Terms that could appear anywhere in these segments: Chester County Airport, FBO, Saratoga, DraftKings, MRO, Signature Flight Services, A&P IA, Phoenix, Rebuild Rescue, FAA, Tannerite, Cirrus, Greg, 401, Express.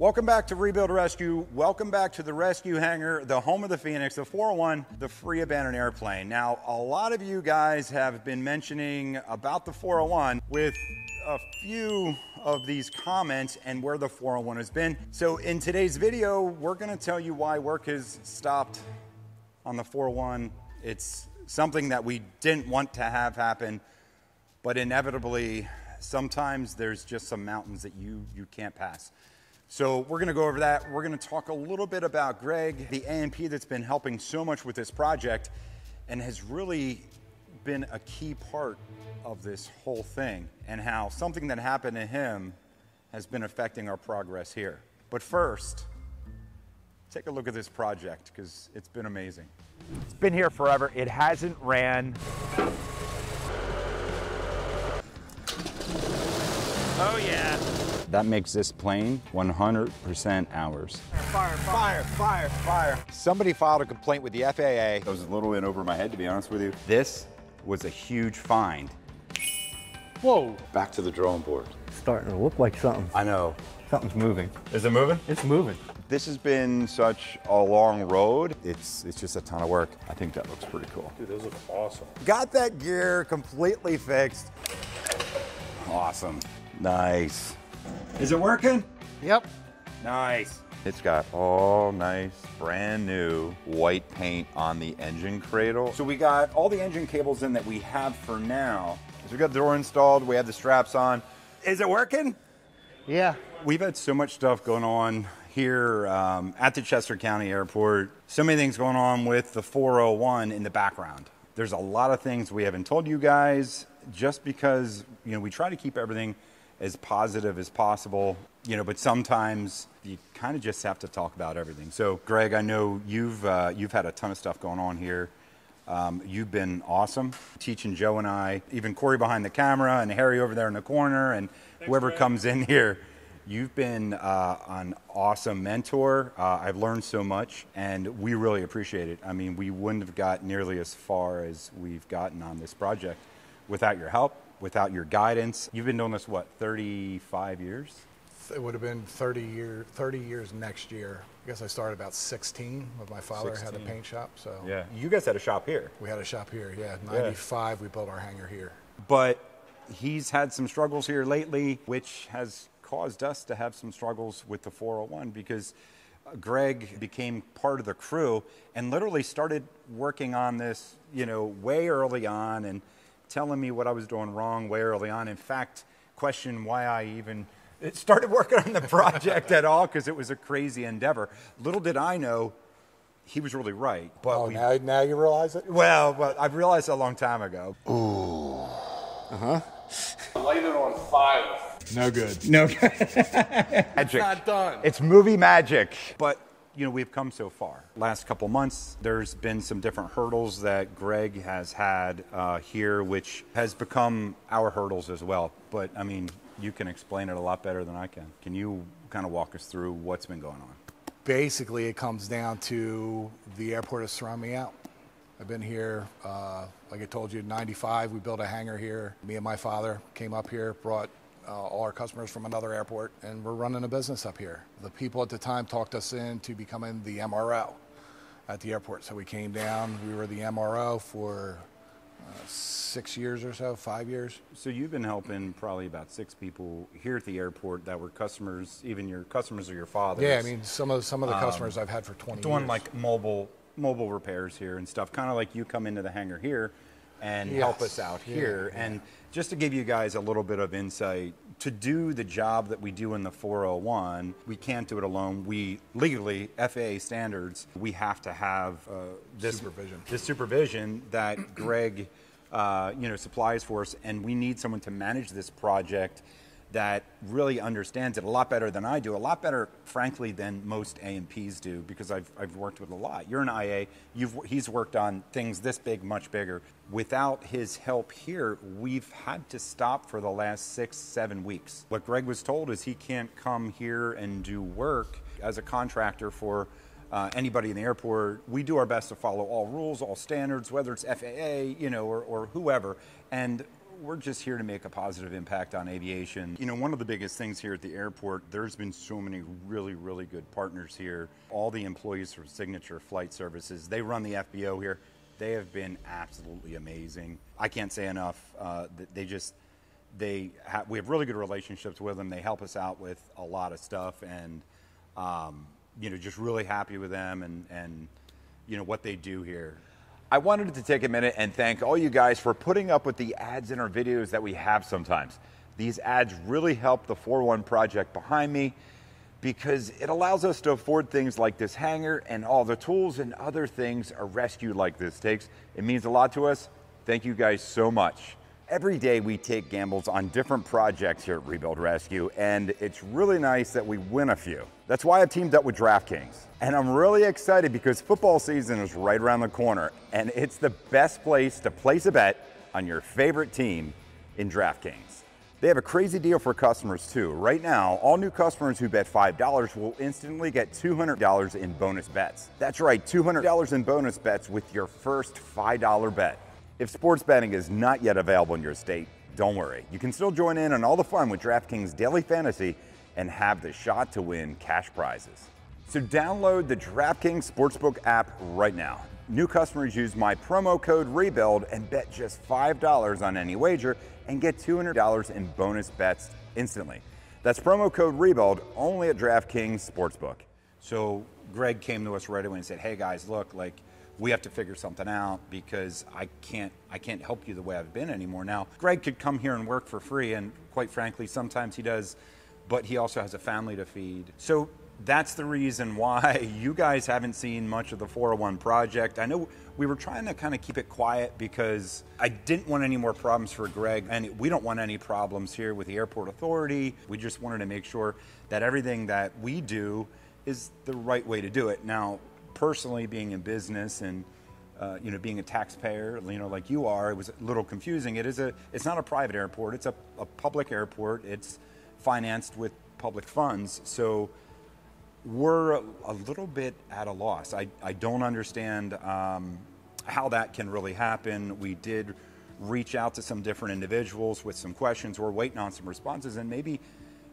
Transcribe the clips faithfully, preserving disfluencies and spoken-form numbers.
Welcome back to Rebuild Rescue. Welcome back to the rescue hangar, the home of the Phoenix, the four oh one, the free abandoned airplane. Now, a lot of you guys have been mentioning about the four oh one with a few of these comments and where the four oh one has been. So in today's video, we're gonna tell you why work has stopped on the four oh one. It's something that we didn't want to have happen, but inevitably, sometimes there's just some mountains that you, you can't pass. So we're gonna go over that. We're gonna talk a little bit about Greg, the A and P that's been helping so much with this project and has really been a key part of this whole thing, and how something that happened to him has been affecting our progress here. But first, take a look at this project, because it's been amazing. It's been here forever. It hasn't ran. Oh yeah. That makes this plane one hundred percent ours. Fire, fire, fire, fire. Somebody filed a complaint with the F A A. I was a little in over my head, to be honest with you. This was a huge find. Whoa. Back to the drawing board. It's starting to look like something. I know. Something's moving. Is it moving? It's moving. This has been such a long road. It's it's just a ton of work. I think that looks pretty cool. Dude, those look awesome. Got that gear completely fixed. Awesome. Nice. Is it working? Yep. Nice. It's got all nice, brand new white paint on the engine cradle. So we got all the engine cables in that we have for now. So we got the door installed, we have the straps on. Is it working? Yeah. We've had so much stuff going on here um, at the Chester County Airport. So many things going on with the four oh one in the background. There's a lot of things we haven't told you guys, just because, you know, we try to keep everything as positive as possible, you know, but sometimes you kind of just have to talk about everything. So Greg, I know you've uh, you've had a ton of stuff going on here. Um, you've been awesome, teaching Joe and I, even Corey behind the camera and Harry over there in the corner, and thanks, whoever Greg comes in here. You've been uh, an awesome mentor. Uh, I've learned so much, and we really appreciate it. I mean, we wouldn't have got nearly as far as we've gotten on this project without your help, without your guidance. You've been doing this, what, thirty-five years? It would have been thirty years next year. I guess I started about sixteen with my father. sixteen. Had a paint shop, so. Yeah, you guys had a shop here. We had a shop here, yeah. ninety-five, yeah. We built our hangar here. But he's had some struggles here lately, which has caused us to have some struggles with the four oh one, because Greg became part of the crew and literally started working on this, you know, way early on, and telling me what I was doing wrong way early on. In fact, questioned why I even started working on the project at all, because it was a crazy endeavor. Little did I know, he was really right. But oh, we, now, now you realize it? Well, well, I've realized a long time ago. Ooh. Uh-huh. Light it on fire. No good. No good. Magic. It's not done. It's movie magic. But, you know, we've come so far. Last couple months, there's been some different hurdles that Greg has had uh, here, which has become our hurdles as well. But I mean, you can explain it a lot better than I can. Can you kind of walk us through what's been going on? Basically, it comes down to the airport has thrown me out. I've been here, uh, like I told you, in ninety-five, we built a hangar here. Me and my father came up here, brought Uh, all our customers from another airport, and we're running a business up here. The people at the time talked us into becoming the M R O at the airport. So we came down, we were the M R O for uh, six years or so, five years. So you've been helping probably about six people here at the airport that were customers, even your customers or your father's. Yeah, I mean, some of, some of the customers um, I've had for twenty doing years. Doing like mobile, mobile repairs here and stuff, kind of like you come into the hangar here and yes, help us out here. Yeah, yeah. And just to give you guys a little bit of insight, to do the job that we do in the four oh one, we can't do it alone. We legally, F A A standards, we have to have uh, this, supervision. this supervision that Greg uh, you know, supplies for us, and we need someone to manage this project that really understands it a lot better than I do, a lot better, frankly, than most A and Ps do, because I've, I've worked with a lot. You're an I A, you've, he's worked on things this big, much bigger. Without his help here, we've had to stop for the last six, seven weeks. What Greg was told is he can't come here and do work as a contractor for Uh, anybody in the airport. We do our best to follow all rules, all standards, whether it's F A A, you know, or, or whoever. And we're just here to make a positive impact on aviation. You know, one of the biggest things here at the airport, there's been so many really, really good partners here. All the employees from Signature Flight Services, they run the F B O here. They have been absolutely amazing. I can't say enough. Uh, they just, they ha we have really good relationships with them. They help us out with a lot of stuff, and um, you know, just really happy with them and and you know what they do here. I wanted to take a minute and thank all you guys for putting up with the ads in our videos that we have sometimes. These ads really help the four oh one project behind me, because it allows us to afford things like this hangar and all the tools and other things a rescue like this takes. It means a lot to us. Thank you guys so much. Every day we take gambles on different projects here at Rebuild Rescue, and it's really nice that we win a few. That's why I teamed up with DraftKings. And I'm really excited because football season is right around the corner, and it's the best place to place a bet on your favorite team in DraftKings. They have a crazy deal for customers too. Right now, all new customers who bet five dollars will instantly get two hundred dollars in bonus bets. That's right, two hundred dollars in bonus bets with your first five dollar bet. If sports betting is not yet available in your state, don't worry. You can still join in on all the fun with DraftKings Daily Fantasy and have the shot to win cash prizes. So download the DraftKings Sportsbook app right now. New customers use my promo code REBUILD and bet just five dollars on any wager and get two hundred dollars in bonus bets instantly. That's promo code REBUILD only at DraftKings Sportsbook. So Greg came to us right away and said, hey guys, look, like we have to figure something out because I can't, I can't help you the way I've been anymore. Now, Greg could come here and work for free, and quite frankly, sometimes he does, but he also has a family to feed. So that's the reason why you guys haven't seen much of the four oh one project. I know we were trying to kind of keep it quiet because I didn't want any more problems for Greg, and we don't want any problems here with the airport authority. We just wanted to make sure that everything that we do is the right way to do it. Now, personally, being in business and uh, you know, being a taxpayer, you know, like you are, it was a little confusing. It is a, it's not a private airport. It's a, a public airport. It's financed with public funds. So we're a little bit at a loss. I, I don't understand um, how that can really happen. We did reach out to some different individuals with some questions. We're waiting on some responses, and maybe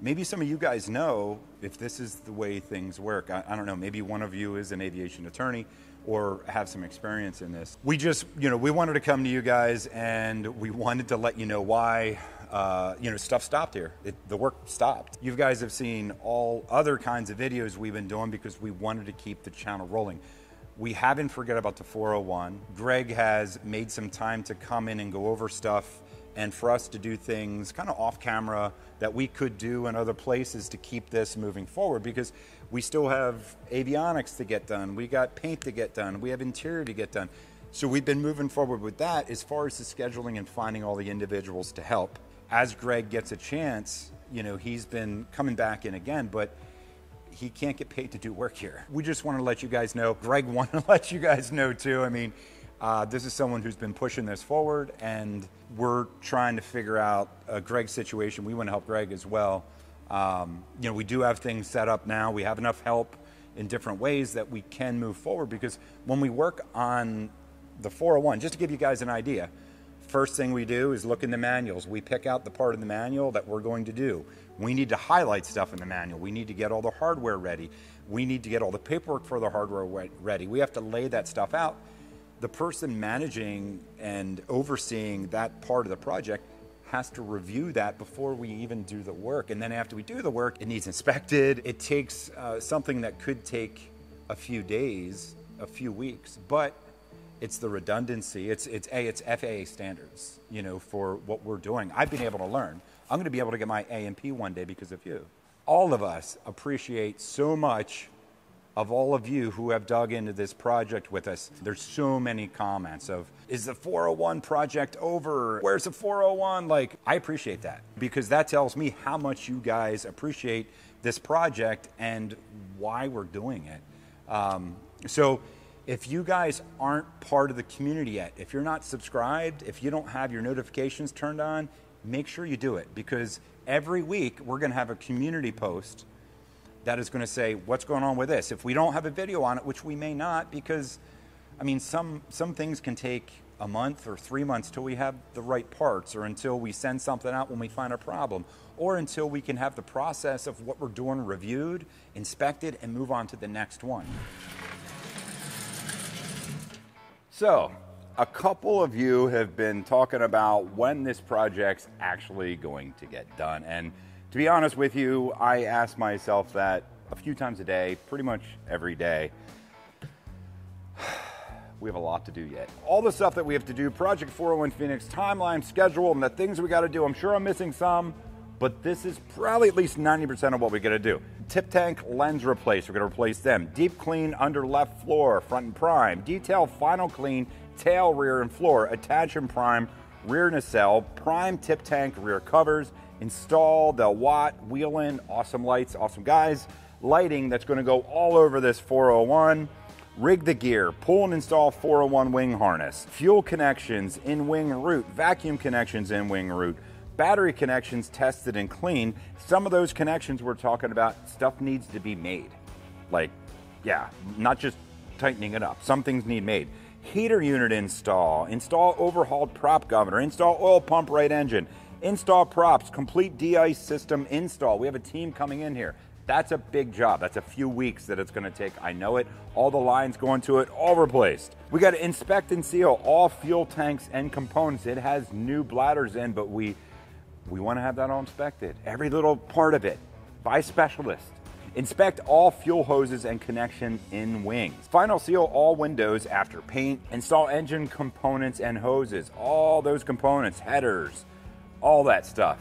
maybe some of you guys know if this is the way things work. I, I don't know, maybe one of you is an aviation attorney or have some experience in this. We just, you know, we wanted to come to you guys, and we wanted to let you know why. Uh, you know, stuff stopped here. It, the work stopped. You guys have seen all other kinds of videos we've been doing because we wanted to keep the channel rolling. We haven't forgot about the four oh one. Greg has made some time to come in and go over stuff, and for us to do things kind of off camera that we could do in other places to keep this moving forward, because we still have avionics to get done. We got paint to get done. We have interior to get done. So we've been moving forward with that as far as the scheduling and finding all the individuals to help. As Greg gets a chance, you know, he's been coming back in again, but he can't get paid to do work here. We just want to let you guys know. Greg wanted to let you guys know too. I mean, uh, this is someone who's been pushing this forward, and we're trying to figure out uh, Greg's situation. We want to help Greg as well. Um, you know, we do have things set up now. We have enough help in different ways that we can move forward, because when we work on the four oh one, just to give you guys an idea, first thing we do is look in the manuals. We pick out the part of the manual that we're going to do. We need to highlight stuff in the manual. We need to get all the hardware ready. We need to get all the paperwork for the hardware ready. We have to lay that stuff out. The person managing and overseeing that part of the project has to review that before we even do the work. And then after we do the work, it needs inspected. It takes uh, something that could take a few days, a few weeks, but it's the redundancy. It's it's a it's F A A standards, you know, for what we're doing. I've been able to learn. I'm going to be able to get my A and P one day because of you. All of us appreciate so much of all of you who have dug into this project with us. There's so many comments of, is the four oh one project over? Where's the four oh one? Like, I appreciate that, because that tells me how much you guys appreciate this project and why we're doing it. Um, so. If you guys aren't part of the community yet, if you're not subscribed, if you don't have your notifications turned on, make sure you do it, because every week we're going to have a community post that is going to say what's going on with this. If we don't have a video on it, which we may not, because I mean, some some things can take a month or three months till we have the right parts, or until we send something out when we find a problem, or until we can have the process of what we're doing reviewed, inspected, and move on to the next one. So, a couple of you have been talking about when this project's actually going to get done. And to be honest with you, I ask myself that a few times a day, pretty much every day. We have a lot to do yet. All the stuff that we have to do, Project four oh one Phoenix, timeline, schedule, and the things we gotta do. I'm sure I'm missing some, but this is probably at least ninety percent of what we gotta do. Tip tank lens replace, we're gonna replace them. Deep clean under left floor, front and prime. Detail final clean, tail, rear, and floor. Attach and prime rear nacelle, prime tip tank rear covers. Install the Watt wheel in. Awesome lights, awesome guys. Lighting that's going to go all over this four oh one. Rig the gear, pull and install four oh one wing harness. Fuel connections in wing root, vacuum connections in wing root. Battery connections tested and clean. Some of those connections we're talking about, stuff needs to be made. Like, yeah, not just tightening it up. Some things need made. Heater unit install, install overhauled prop governor, install oil pump right engine, install props, complete de-ice system install. We have a team coming in here. That's a big job. That's a few weeks that it's gonna take. I know it. All the lines going to it, all replaced. We gotta inspect and seal all fuel tanks and components. It has new bladders in, but we, we wanna have that all inspected. Every little part of it by specialists. Inspect all fuel hoses and connection in wings. Final seal all windows after paint. Install engine components and hoses. All those components, headers, all that stuff.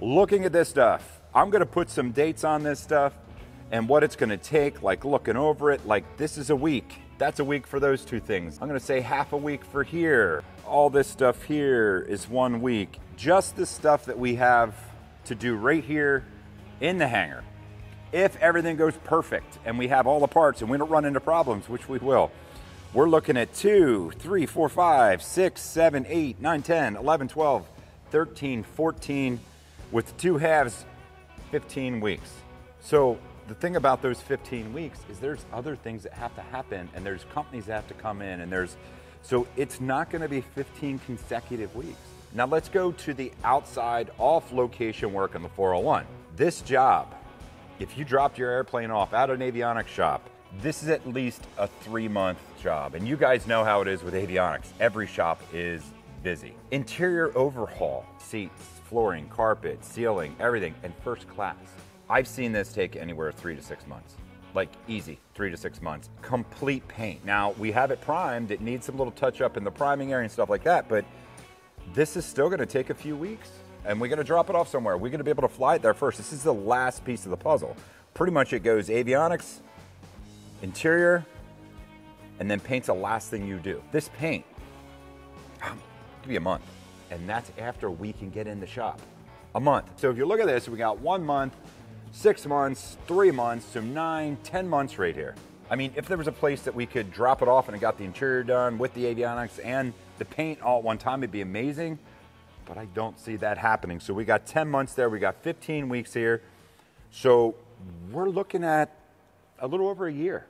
Looking at this stuff, I'm gonna put some dates on this stuff and what it's gonna take, like looking over it, like this is a week. That's a week for those two things. I'm gonna say half a week for here. All this stuff here is one week. Just the stuff that we have to do right here in the hangar. If everything goes perfect and we have all the parts and we don't run into problems, which we will, we're looking at two, three, four, five, six, seven, eight, nine, ten, eleven, twelve, thirteen, fourteen, with two halves, fifteen weeks. So the thing about those fifteen weeks is there's other things that have to happen, and there's companies that have to come in, and there's, so it's not gonna be fifteen consecutive weeks. Now let's go to the outside off location work on the four oh one. This job, if you dropped your airplane off at an avionics shop, this is at least a three month job. And you guys know how it is with avionics. Every shop is busy. Interior overhaul, seats, flooring, carpet, ceiling, everything, and first class. I've seen this take anywhere three to six months. Like easy, three to six months. Complete paint. Now we have it primed. It needs some little touch up in the priming area and stuff like that, but this is still gonna take a few weeks. And we're gonna drop it off somewhere. We're gonna be able to fly it there first. This is the last piece of the puzzle. Pretty much it goes avionics, interior, and then paint's the last thing you do. This paint, could be a month. And that's after we can get in the shop. A month. So if you look at this, we got one month, six months, three months, so nine, ten months right here. I mean, if there was a place that we could drop it off and it got the interior done with the avionics and the paint all at one time, it'd be amazing. But I don't see that happening. So we got ten months there, we got fifteen weeks here. So we're looking at a little over a year.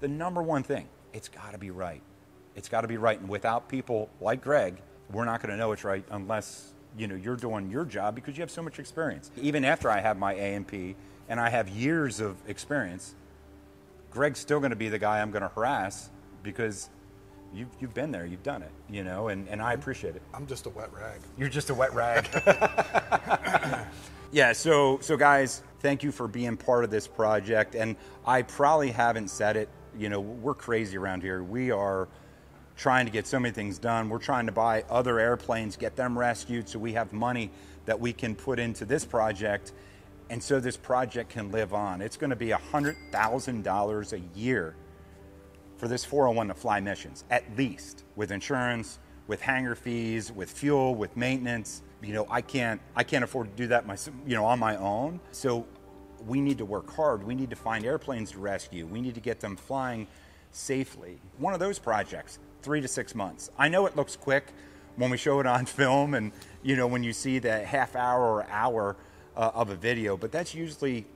The number one thing, it's gotta be right. It's gotta be right, and without people like Greg, we're not gonna know it's right unless, you know, you're doing your job because you have so much experience. Even after I have my A and P and I have years of experience, Greg's still gonna be the guy I'm gonna harass because You've, you've been there, you've done it, you know, and, and I appreciate it. I'm just a wet rag. You're just a wet rag. Yeah, so, so guys, thank you for being part of this project. And I probably haven't said it, you know, we're crazy around here. We are trying to get so many things done. We're trying to buy other airplanes, get them rescued so we have money that we can put into this project. And so this project can live on. It's gonna be one hundred thousand dollars a year for this four oh one to fly missions, at least, with insurance, with hangar fees, with fuel, with maintenance. You know, I can't, I can't afford to do that my, you know, on my own. So we need to work hard. We need to find airplanes to rescue. We need to get them flying safely. One of those projects, three to six months. I know it looks quick when we show it on film and, you know, when you see that half hour or hour uh, of a video, but that's usually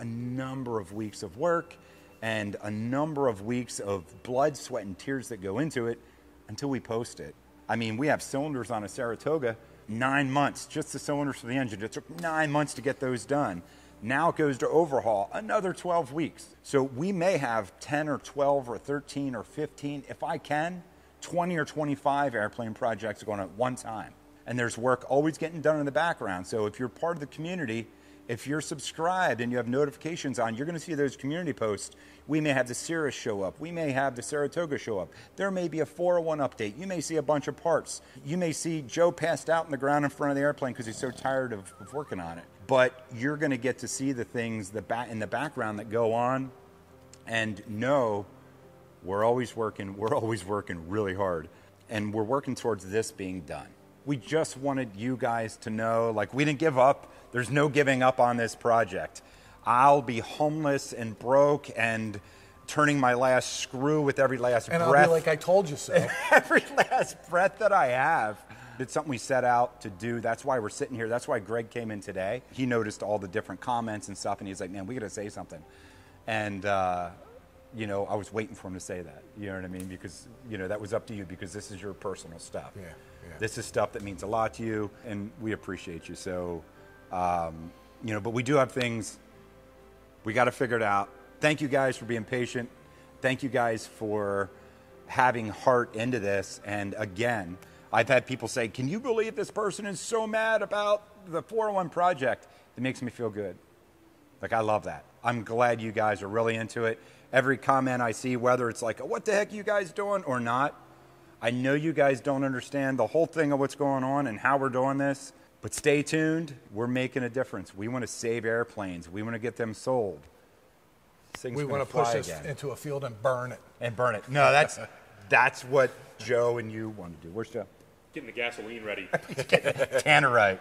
a number of weeks of work and a number of weeks of blood, sweat, and tears that go into it. until we post it. I mean, we have cylinders on a Saratoga, nine months, just the cylinders for the engine. It took nine months to get those done. Now it goes to overhaul, another twelve weeks. So we may have ten or twelve or thirteen or fifteen, if I can, twenty or twenty-five airplane projects going at one time. And there's work always getting done in the background. So if you're part of the community, if you're subscribed and you have notifications on, you're going to see those community posts. We may have the Cirrus show up. We may have the Saratoga show up. There may be a four oh one update. You may see a bunch of parts. You may see Joe passed out on the ground in front of the airplane because he's so tired of, of working on it. But you're going to get to see the things the ba- in the background that go on, and know we're always working, we're always working really hard, and we're working towards this being done. We just wanted you guys to know, like, we didn't give up. There's no giving up on this project. I'll be homeless and broke and turning my last screw with every last breath. And I'll be like, I told you so. Every last breath that I have. It's something we set out to do. That's why we're sitting here. That's why Greg came in today. He noticed all the different comments and stuff, and he's like, man, we got to say something. And, uh, you know, I was waiting for him to say that. You know what I mean? Because, you know, that was up to you, because this is your personal stuff. Yeah. Yeah. This is stuff that means a lot to you, and we appreciate you. So, um, you know, but we do have things. We got to figure it out. Thank you guys for being patient. Thank you guys for having heart into this. And again, I've had people say, can you believe this person is so mad about the four oh one project? It makes me feel good. Like, I love that. I'm glad you guys are really into it. Every comment I see, whether it's like, what the heck are you guys doing or not, I know you guys don't understand the whole thing of what's going on and how we're doing this, but stay tuned. We're making a difference. We want to save airplanes. We want to get them sold. Things we want to push this again into a field and burn it. And burn it. No, that's that's what Joe and you want to do. Where's Joe? Getting the gasoline ready. Tannerite.